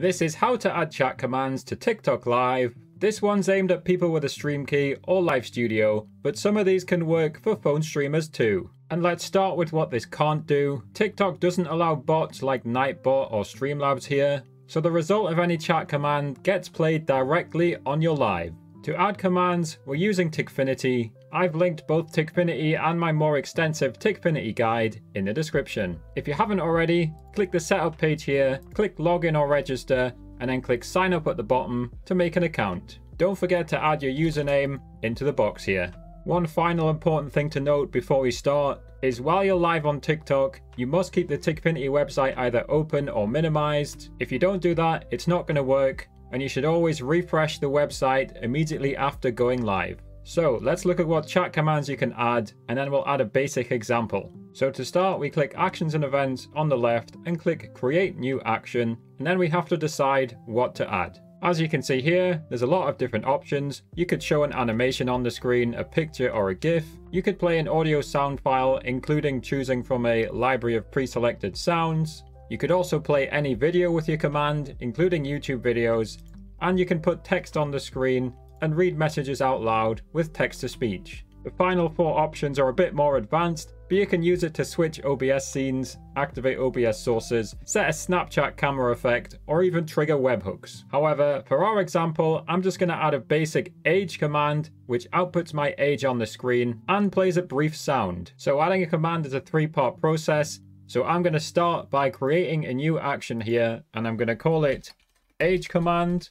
This is how to add chat commands to TikTok Live. This one's aimed at people with a stream key or live studio, but some of these can work for phone streamers too. And let's start with what this can't do. TikTok doesn't allow bots like Nightbot or Streamlabs here, so the result of any chat command gets played directly on your live. To add commands, we're using TikFinity. I've linked both TikFinity and my more extensive TikFinity guide in the description. If you haven't already, click the setup page here, click login or register, and then click sign up at the bottom to make an account. Don't forget to add your username into the box here. One final important thing to note before we start is while you're live on TikTok, you must keep the TikFinity website either open or minimized. If you don't do that, it's not going to work, and you should always refresh the website immediately after going live. So let's look at what chat commands you can add, and then we'll add a basic example. So to start, we click Actions and Events on the left and click Create New Action, and then we have to decide what to add. As you can see here, there's a lot of different options. You could show an animation on the screen, a picture or a GIF. You could play an audio sound file, including choosing from a library of pre-selected sounds. You could also play any video with your command, including YouTube videos, and you can put text on the screen and read messages out loud with text-to-speech. The final four options are a bit more advanced, but you can use it to switch OBS scenes, activate OBS sources, set a Snapchat camera effect, or even trigger webhooks. However, for our example, I'm just going to add a basic age command, which outputs my age on the screen and plays a brief sound. So adding a command is a three-part process. So I'm going to start by creating a new action here, and I'm going to call it age command.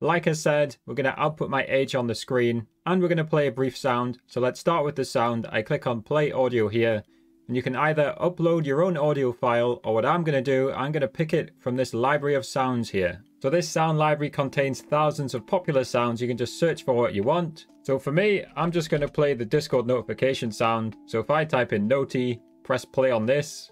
Like I said, we're going to output my age on the screen, and we're going to play a brief sound. So let's start with the sound. I click on play audio here, and you can either upload your own audio file, or what I'm going to do, I'm going to pick it from this library of sounds here. So this sound library contains thousands of popular sounds. You can just search for what you want. So for me, I'm just going to play the Discord notification sound. So if I type in Noti, press play on this.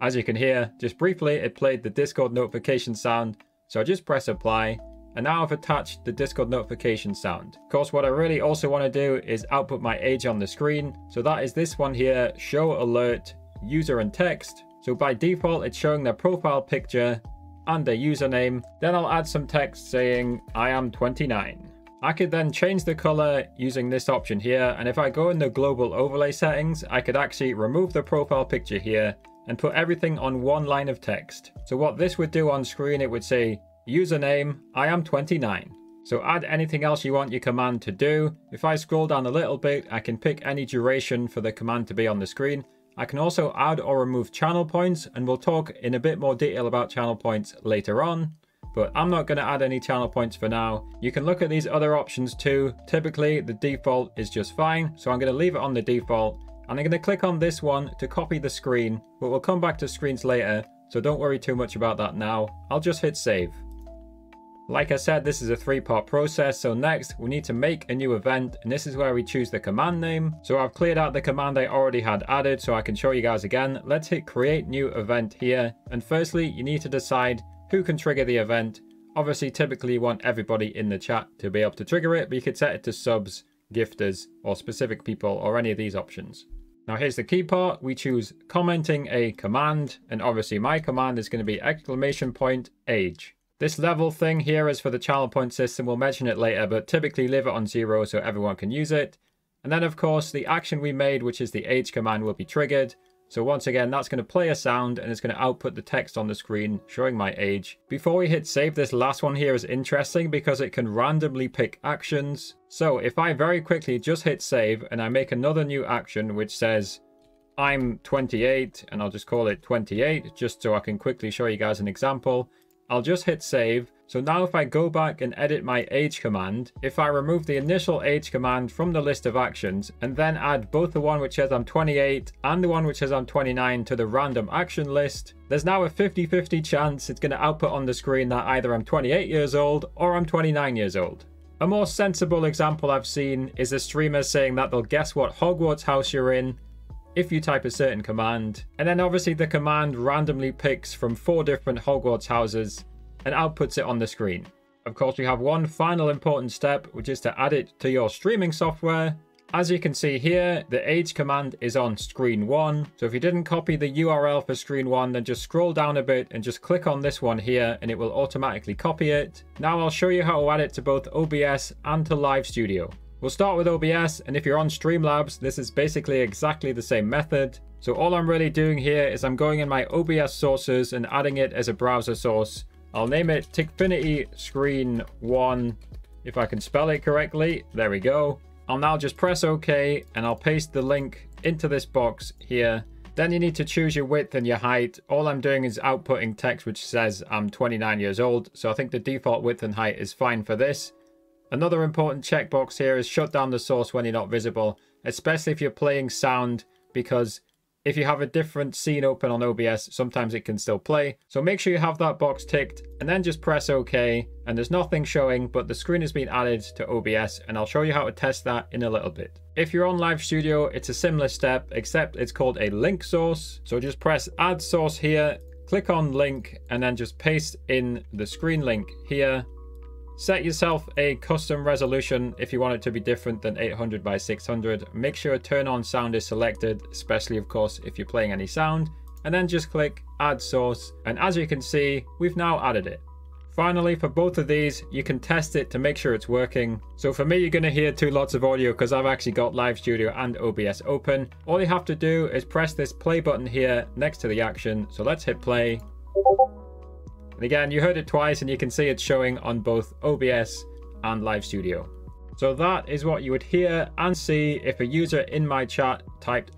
As you can hear, just briefly, it played the Discord notification sound. So I just press apply. And now I've attached the Discord notification sound. Of course, what I really also want to do is output my age on the screen. So that is this one here, show alert, user and text. So by default, it's showing their profile picture and their username. Then I'll add some text saying, I am 29. I could then change the color using this option here. And if I go in the global overlay settings, I could actually remove the profile picture here and put everything on one line of text. So what this would do on screen, it would say, username, I am 29. So add anything else you want your command to do. If I scroll down a little bit, I can pick any duration for the command to be on the screen. I can also add or remove channel points, and we'll talk in a bit more detail about channel points later on, but I'm not going to add any channel points for now. You can look at these other options too. Typically, the default is just fine, so I'm going to leave it on the default, and I'm going to click on this one to copy the screen, but we'll come back to screens later, so don't worry too much about that now. I'll just hit save. Like I said, this is a three-part process. So next, we need to make a new event, and this is where we choose the command name. So I've cleared out the command I already had added, so I can show you guys again. Let's hit create new event here. And firstly, you need to decide who can trigger the event. Obviously, typically you want everybody in the chat to be able to trigger it, but you could set it to subs, gifters, or specific people, or any of these options. Now here's the key part. We choose commenting a command, and obviously my command is going to be exclamation point age. This level thing here is for the channel point system. We'll mention it later, but typically leave it on 0 so everyone can use it. And then of course the action we made, which is the age command, will be triggered. So once again, that's going to play a sound, and it's going to output the text on the screen showing my age. Before we hit save, this last one here is interesting because it can randomly pick actions. So if I very quickly just hit save and I make another new action which says I'm 28, and I'll just call it 28 just so I can quickly show you guys an example. I'll just hit save. So now if I go back and edit my age command, if I remove the initial age command from the list of actions and then add both the one which says I'm 28 and the one which says I'm 29 to the random action list, there's now a 50-50 chance it's going to output on the screen that either I'm 28 years old or I'm 29 years old. A more sensible example I've seen is a streamer saying that they'll guess what Hogwarts house you're in if you type a certain command. And then obviously the command randomly picks from 4 different Hogwarts houses and outputs it on the screen. Of course, we have one final important step, which is to add it to your streaming software. As you can see here, the age command is on screen one. So if you didn't copy the URL for screen one, then just scroll down a bit and just click on this one here and it will automatically copy it. Now I'll show you how to add it to both OBS and to Live Studio. We'll start with OBS, and if you're on Streamlabs, this is basically exactly the same method. So all I'm really doing here is I'm going in my OBS sources and adding it as a browser source. I'll name it TikFinity Screen 1, if I can spell it correctly. There we go. I'll now just press OK, and I'll paste the link into this box here. Then you need to choose your width and your height. All I'm doing is outputting text which says I'm 29 years old, so I think the default width and height is fine for this. Another important checkbox here is shut down the source when you're not visible, especially if you're playing sound, because if you have a different scene open on OBS, sometimes it can still play. So make sure you have that box ticked, and then just press OK, and there's nothing showing, but the screen has been added to OBS, and I'll show you how to test that in a little bit. If you're on Live Studio, it's a similar step, except it's called a link source. So just press add source here, click on link, and then just paste in the screen link here. Set yourself a custom resolution if you want it to be different than 800 by 600. Make sure turn on sound is selected, especially of course if you're playing any sound, and then just click add source. And as you can see, we've now added it. Finally, for both of these, you can test it to make sure it's working. So for me, you're going to hear two lots of audio because I've actually got Live Studio and OBS open. All you have to do is press this play button here next to the action. So let's hit play. And again, you heard it twice and you can see it's showing on both OBS and Live Studio. So that is what you would hear and see if a user in my chat typed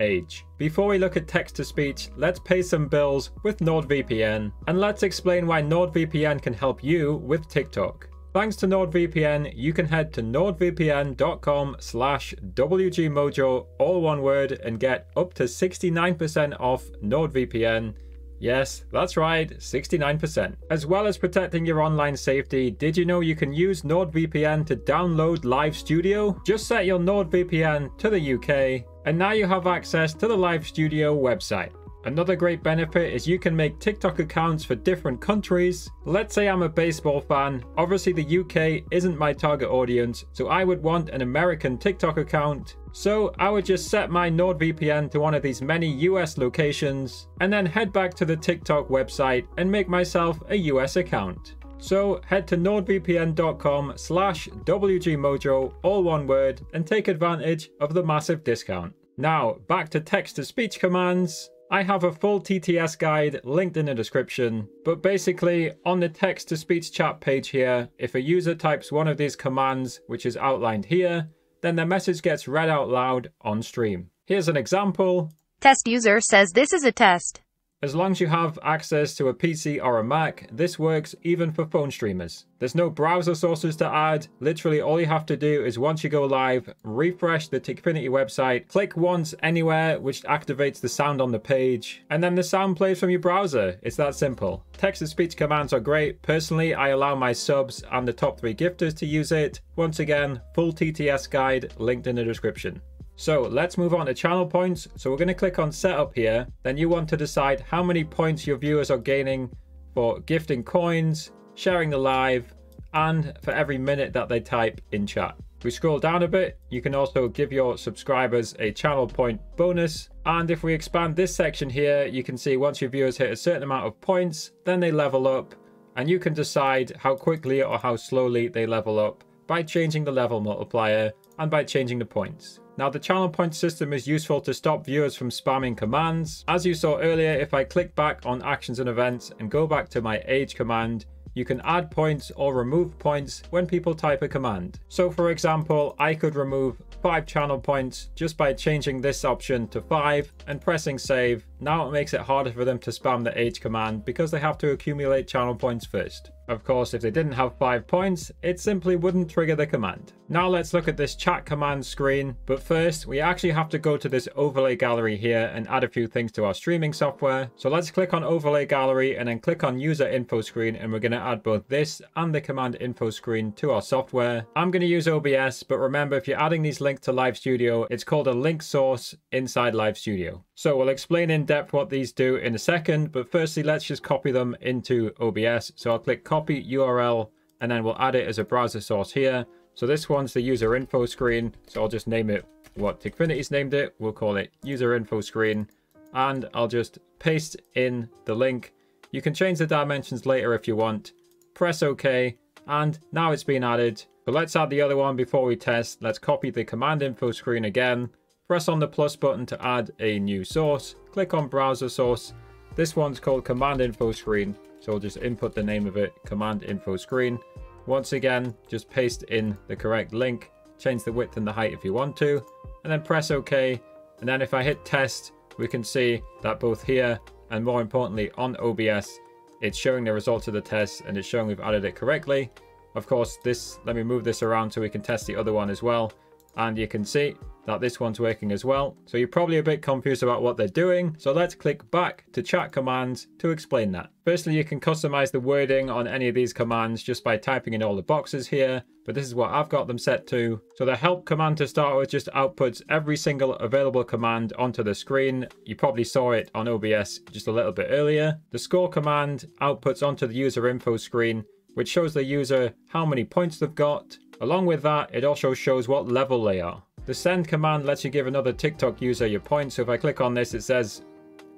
!age. Before we look at text-to-speech, let's pay some bills with NordVPN, and let's explain why NordVPN can help you with TikTok. Thanks to NordVPN, you can head to nordvpn.com/wgmojo, all one word, and get up to 69% off NordVPN. Yes, that's right, 69%. As well as protecting your online safety, did you know you can use NordVPN to download Live Studio? Just set your NordVPN to the UK, and now you have access to the Live Studio website. Another great benefit is you can make TikTok accounts for different countries. Let's say I'm a baseball fan. Obviously the UK isn't my target audience, so I would want an American TikTok account. So I would just set my NordVPN to one of these many US locations, and then head back to the TikTok website and make myself a US account. So head to nordvpn.com/wgmojo, all one word, and take advantage of the massive discount. Now back to text-to-speech commands. I have a full TTS guide linked in the description, but basically on the text-to-speech chat page here, if a user types one of these commands, which is outlined here, then their message gets read out loud on stream. Here's an example. Test user says this is a test. As long as you have access to a PC or a Mac, this works even for phone streamers. There's no browser sources to add. Literally all you have to do is once you go live, refresh the TikFinity website, click once anywhere, which activates the sound on the page, and then the sound plays from your browser. It's that simple. Text-to-speech commands are great. Personally, I allow my subs and the top 3 gifters to use it. Once again, full TTS guide linked in the description. So let's move on to channel points. So we're going to click on setup here. Then you want to decide how many points your viewers are gaining for gifting coins, sharing the live, and for every minute that they type in chat. If we scroll down a bit, you can also give your subscribers a channel point bonus. And if we expand this section here, you can see once your viewers hit a certain amount of points, then they level up, and you can decide how quickly or how slowly they level up by changing the level multiplier and by changing the points. Now the channel point system is useful to stop viewers from spamming commands. As you saw earlier, if I click back on actions and events and go back to my age command, you can add points or remove points when people type a command. So for example, I could remove 5 channel points just by changing this option to 5 and pressing save. Now it makes it harder for them to spam the age command because they have to accumulate channel points first. Of course, if they didn't have 5 points, it simply wouldn't trigger the command. Now let's look at this chat command screen. But first, we actually have to go to this overlay gallery here and add a few things to our streaming software. So let's click on overlay gallery and then click on user info screen. And we're going to add both this and the command info screen to our software. I'm going to use OBS, but remember, if you're adding these links to Live Studio, it's called a link source inside Live Studio. So we'll explain in depth what these do in a second. But firstly, let's just copy them into OBS. So I'll click copy URL, and then we'll add it as a browser source here. So this one's the user info screen. So I'll just name it what TikFinity's named it. We'll call it user info screen. And I'll just paste in the link. You can change the dimensions later if you want. Press OK. And now it's been added. So let's add the other one before we test. Let's copy the command info screen again. Press on the plus button to add a new source. Click on browser source. This one's called command info screen. So we'll just input the name of it, command info screen. Once again, just paste in the correct link. Change the width and the height if you want to. And then press OK. And then if I hit test, we can see that both here and more importantly on OBS, it's showing the results of the test and it's showing we've added it correctly. Of course, this, let me move this around so we can test the other one as well. And you can see that this one's working as well. So you're probably a bit confused about what they're doing. So let's click back to chat commands to explain that. Firstly, you can customize the wording on any of these commands just by typing in all the boxes here, but this is what I've got them set to. So the help command to start with just outputs every single available command onto the screen. You probably saw it on OBS just a little bit earlier. The score command outputs onto the user info screen, which shows the user how many points they've got. Along with that, it also shows what level they are. The send command lets you give another TikTok user your points. So if I click on this, it says !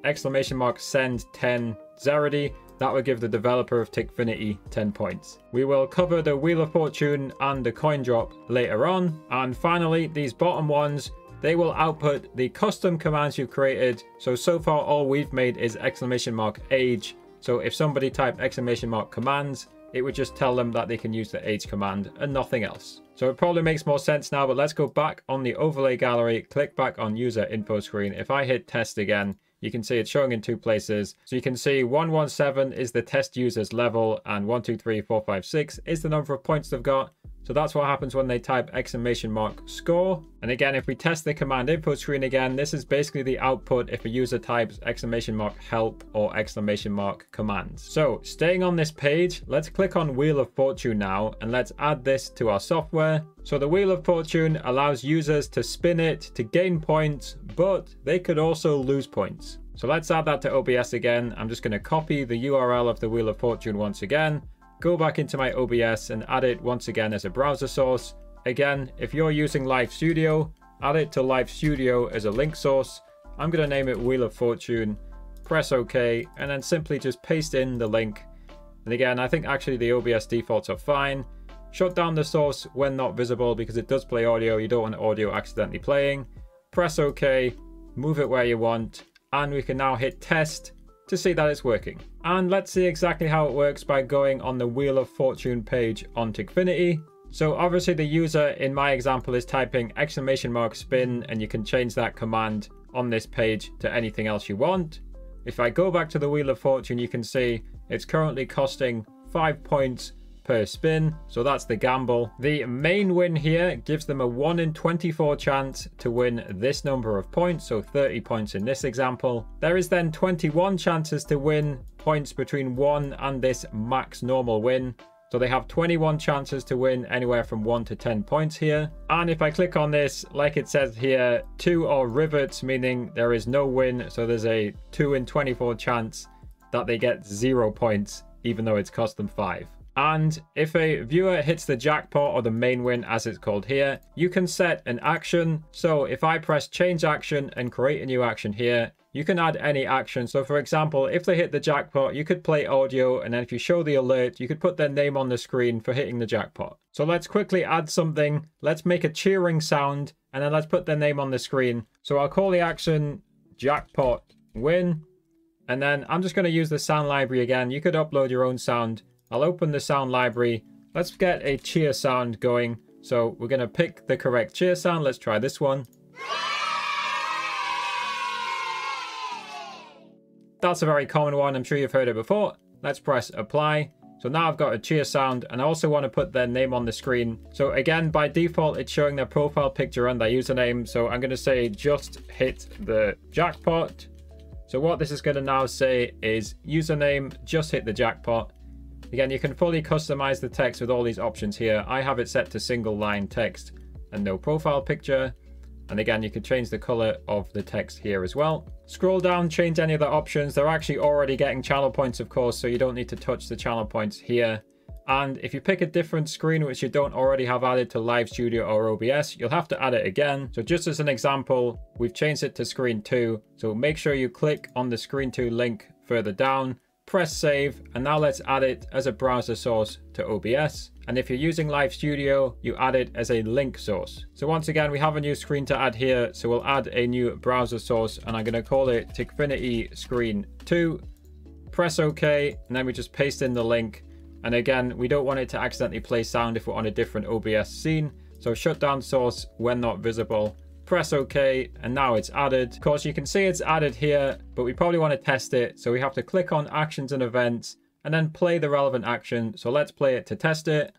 send 10 Zerody. That would give the developer of TikFinity 10 points. We will cover the Wheel of Fortune and the coin drop later on. And finally, these bottom ones, they will output the custom commands you've created. So far, all we've made is ! age. So if somebody typed ! commands, it would just tell them that they can use the age command and nothing else. So it probably makes more sense now, but let's go back on the overlay gallery, click back on user info screen. If I hit test again, you can see it's showing in two places. So you can see 117 is the test user's level and 123456 is the number of points they've got. So that's what happens when they type ! score. And again, if we test the command info screen again, this is basically the output if a user types ! help or ! commands. So staying on this page, let's click on Wheel of Fortune now and let's add this to our software. So the Wheel of Fortune allows users to spin it to gain points, but they could also lose points. So let's add that to OBS again. I'm just going to copy the URL of the Wheel of Fortune once again, go back into my OBS and add it once again as a browser source. Again, if you're using Live Studio, add it to Live Studio as a link source. I'm going to name it Wheel of Fortune, press OK, and then simply just paste in the link. And again, I think actually the OBS defaults are fine. Shut down the source when not visible because it does play audio. You don't want audio accidentally playing. Press OK, move it where you want, and we can now hit test to see that it's working. And let's see exactly how it works by going on the Wheel of Fortune page on TikFinity. So obviously the user in my example is typing ! spin, and you can change that command on this page to anything else you want. If I go back to the Wheel of Fortune, you can see it's currently costing 5 points per spin. So that's the gamble. The main win here gives them a 1 in 24 chance to win this number of points. So 30 points in this example. There is then 21 chances to win points between 1 and this max normal win. So they have 21 chances to win anywhere from 1 to 10 points here. And if I click on this, like it says here, 2 are rivets, meaning there is no win. So there's a 2 in 24 chance that they get 0 points, even though it's cost them 5. And if a viewer hits the jackpot or the main win as it's called here, you can set an action. So if I press change action and create a new action here, you can add any action. So for example, if they hit the jackpot, you could play audio. And then if you show the alert, you could put their name on the screen for hitting the jackpot. So let's quickly add something. Let's make a cheering sound and then let's put their name on the screen. So I'll call the action jackpot win. And then I'm just going to use the sound library again. You could upload your own sound. I'll open the sound library. Let's get a cheer sound going. So we're going to pick the correct cheer sound. Let's try this one. That's a very common one. I'm sure you've heard it before. Let's press apply. So now I've got a cheer sound and I also want to put their name on the screen. So again, by default, it's showing their profile picture and their username. So I'm going to say just hit the jackpot. So what this is going to now say is username just hit the jackpot. Again, you can fully customize the text with all these options here. I have it set to single line text and no profile picture. And again, you can change the color of the text here as well. Scroll down, change any of the options. They're actually already getting channel points, of course, so you don't need to touch the channel points here. And if you pick a different screen which you don't already have added to Live Studio or OBS, you'll have to add it again. So just as an example, we've changed it to screen 2. So make sure you click on the screen 2 link further down, press save, and now let's add it as a browser source to OBS. And if you're using Live Studio, you add it as a link source. So once again, we have a new screen to add here. So we'll add a new browser source and I'm going to call it TikFinity screen 2. Press OK, and then we just paste in the link. And again, we don't want it to accidentally play sound if we're on a different OBS scene. So shut down source when not visible. Press OK, and now it's added. Of course, you can see it's added here, but we probably want to test it. So we have to click on actions and events and then play the relevant action. So let's play it to test it.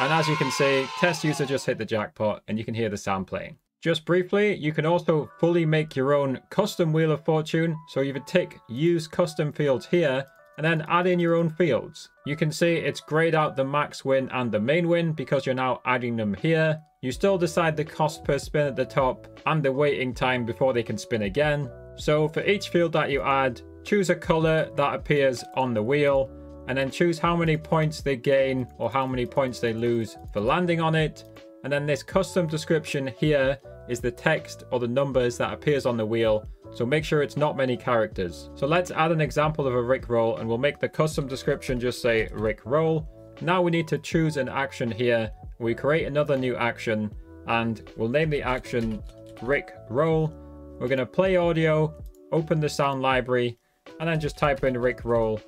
And as you can see, test user just hit the jackpot and you can hear the sound playing. Just briefly, you can also fully make your own custom Wheel of Fortune. So you would tick use custom fields here, and then add in your own fields. You can see it's grayed out the max win and the main win because you're now adding them here. You still decide the cost per spin at the top and the waiting time before they can spin again. So for each field that you add, choose a color that appears on the wheel and then choose how many points they gain or how many points they lose for landing on it. And then this custom description here is the text or the numbers that appears on the wheel. So make sure it's not many characters. So let's add an example of a Rickroll and we'll make the custom description just say Rickroll. Now we need to choose an action here. We create another new action and we'll name the action Rickroll. We're going to play audio, open the sound library, and then just type in Rickroll.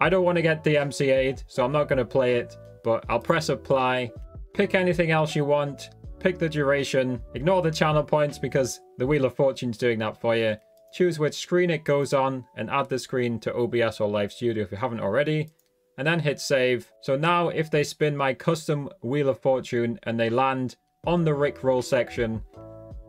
I don't want to get DMCA'd, so I'm not going to play it, but I'll press apply. Pick anything else you want. Pick the duration, ignore the channel points because the Wheel of Fortune's doing that for you. Choose which screen it goes on and add the screen to OBS or Live Studio if you haven't already, and then hit save. So now if they spin my custom Wheel of Fortune and they land on the Rickroll section,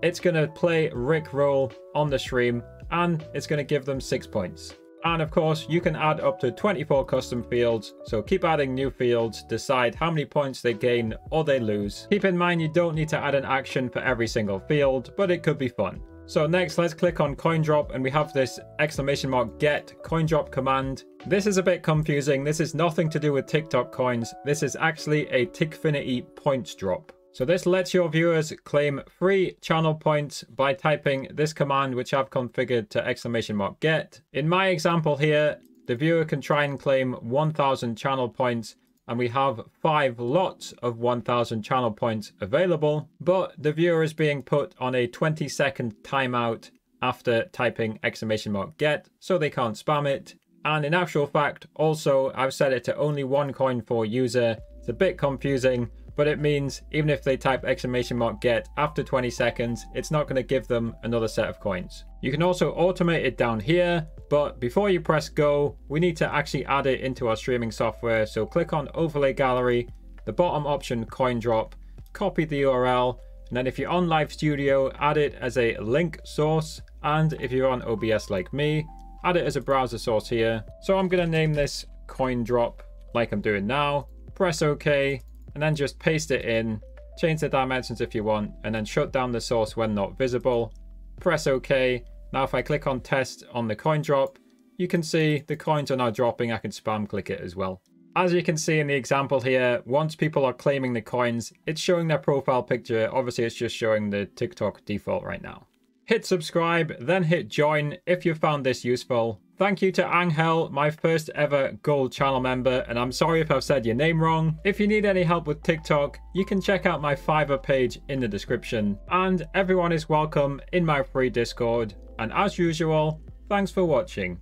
it's gonna play Rickroll on the stream and it's gonna give them 6 points. And of course, you can add up to 24 custom fields. So keep adding new fields, decide how many points they gain or they lose. Keep in mind, you don't need to add an action for every single field, but it could be fun. So next, let's click on coin drop and we have this exclamation mark get coin drop command. This is a bit confusing. This is nothing to do with TikTok coins. This is actually a TikFinity points drop. So this lets your viewers claim free channel points by typing this command, which I've configured to exclamation mark get. In my example here, the viewer can try and claim 1,000 channel points, and we have 5 lots of 1,000 channel points available, but the viewer is being put on a 20-second timeout after typing exclamation mark get, so they can't spam it. And in actual fact, also, I've set it to only 1 coin for user. It's a bit confusing, but it means even if they type exclamation mark get after 20 seconds, it's not going to give them another set of coins. You can also automate it down here, but before you press go, we need to actually add it into our streaming software. So click on overlay gallery, the bottom option coin drop, copy the URL, and then if you're on Live Studio, add it as a link source. And if you're on OBS like me, add it as a browser source here. So I'm going to name this coin drop like I'm doing now, press OK, and then just paste it in, change the dimensions if you want, and then shut down the source when not visible. Press OK. Now if I click on test on the coin drop, you can see the coins are now dropping. I can spam click it as well. As you can see in the example here, once people are claiming the coins, it's showing their profile picture. Obviously it's just showing the TikTok default right now. Hit subscribe, then hit join if you found this useful. Thank you to Angel, my first ever gold channel member, and I'm sorry if I've said your name wrong. If you need any help with TikTok, you can check out my Fiverr page in the description. And everyone is welcome in my free Discord. And as usual, thanks for watching.